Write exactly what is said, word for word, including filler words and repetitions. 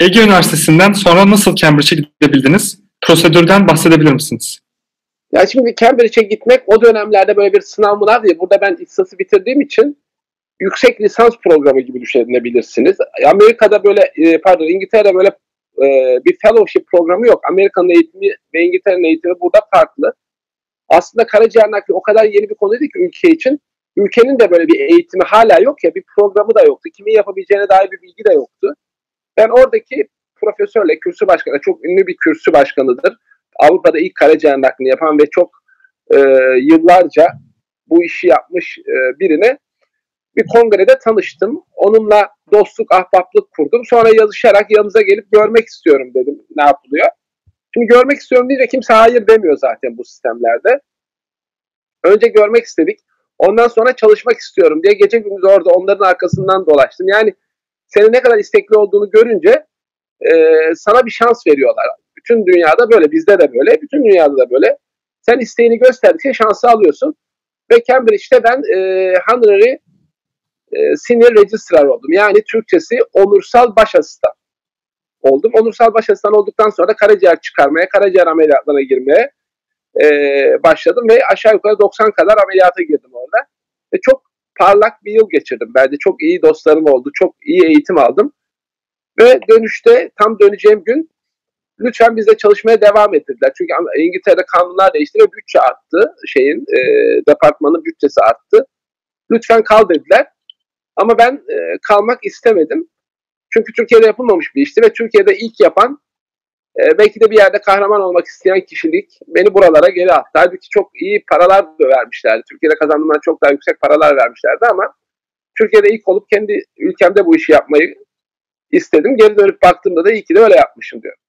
Ege Üniversitesi'nden sonra nasıl Cambridge'e gidebildiniz? Prosedürden bahsedebilir misiniz? Ya şimdi Cambridge'e gitmek o dönemlerde böyle bir sınav mınav diye. Burada ben İktisası bitirdiğim için yüksek lisans programı gibi düşünebilirsiniz. Amerika'da böyle, pardon İngiltere'de böyle bir fellowship programı yok. Amerika'nın eğitimi ve İngiltere'nin eğitimi burada farklı. Aslında Karaciğer Nakli o kadar yeni bir konuydu ki ülke için. Ülkenin de böyle bir eğitimi hala yok ya, bir programı da yoktu. Kimin yapabileceğine dair bir bilgi de yoktu. Ben oradaki profesörle, kürsü başkanı, çok ünlü bir kürsü başkanıdır. Avrupa'da ilk karaciğer naklini yapan ve çok e, yıllarca bu işi yapmış e, birine bir kongrede tanıştım. Onunla dostluk, ahbaplık kurdum. Sonra yazışarak yanımıza gelip görmek istiyorum dedim, ne yapılıyor. Şimdi görmek istiyorum deyince kimse hayır demiyor zaten bu sistemlerde. Önce görmek istedik. Ondan sonra çalışmak istiyorum diye gece gündüz orada onların arkasından dolaştım. Yani senin ne kadar istekli olduğunu görünce e, sana bir şans veriyorlar. Bütün dünyada böyle, bizde de böyle, bütün dünyada da böyle. Sen isteğini gösterdikçe şansı alıyorsun. Ve Cambridge'de ben e, Honorary e, Senior Registrar oldum. Yani Türkçesi onursal baş asistan oldum. Onursal baş asistan olduktan sonra da karaciğer çıkarmaya, karaciğer ameliyatlarına girmeye e, başladım. Ve aşağı yukarı doksan kadar ameliyata girdim orada. Ve çok parlak bir yıl geçirdim. Bence çok iyi dostlarım oldu. Çok iyi eğitim aldım. Ve dönüşte, tam döneceğim gün, lütfen bizle çalışmaya devam ettirdiler. Çünkü İngiltere'de kanunlar değişti ve bütçe arttı. Şeyin, e, departmanın bütçesi arttı. Lütfen kal dediler. Ama ben e, kalmak istemedim. Çünkü Türkiye'de yapılmamış bir işti ve Türkiye'de ilk yapan, e, belki de bir yerde kahraman olmak isteyen kişilik beni buralara geri attı. Halbuki çok iyi paralar da vermişlerdi. Türkiye'de kazandığımdan çok daha yüksek paralar vermişlerdi ama Türkiye'de ilk olup kendi ülkemde bu işi yapmayı istedim. Geri dönüp baktığımda da iyi ki de öyle yapmışım diyorum.